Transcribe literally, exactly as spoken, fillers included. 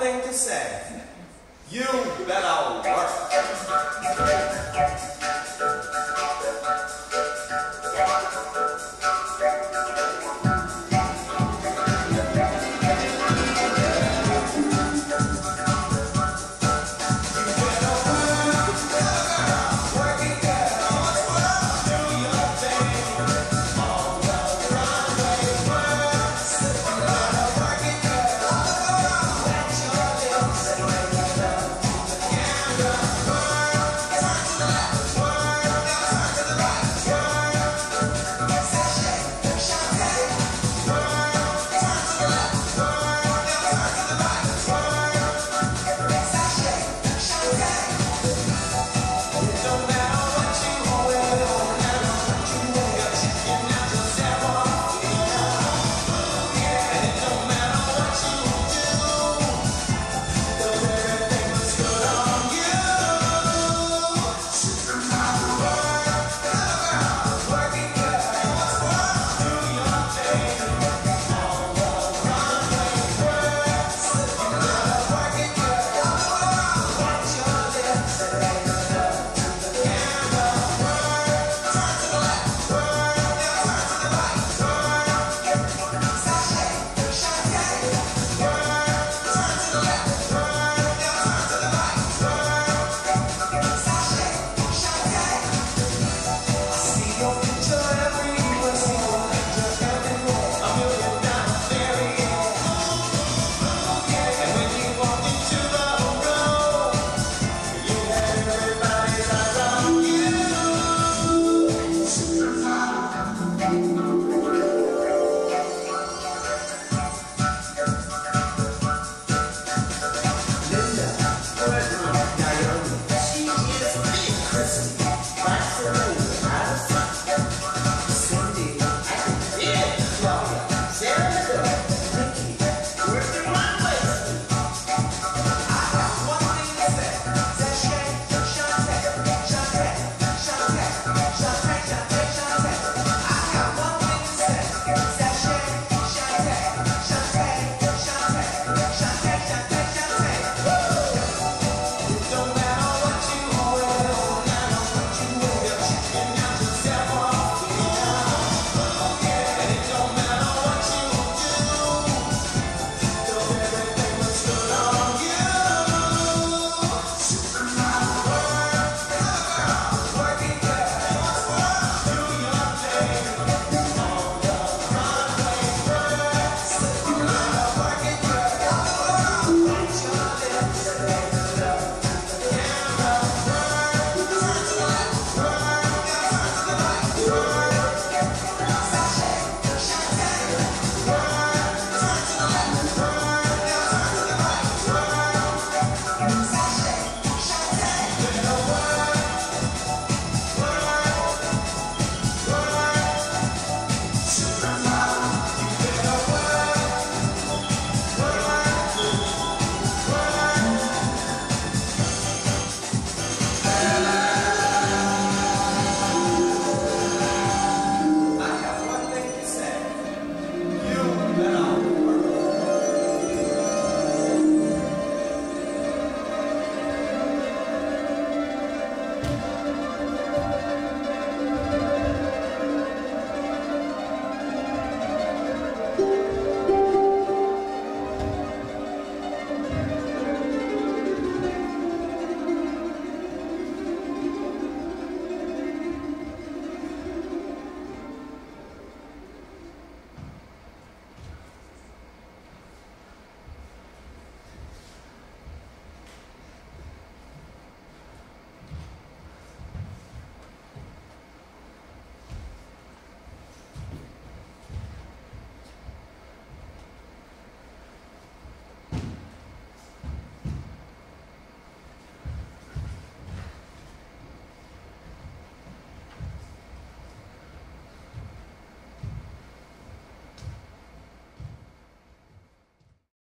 one thing to say. You better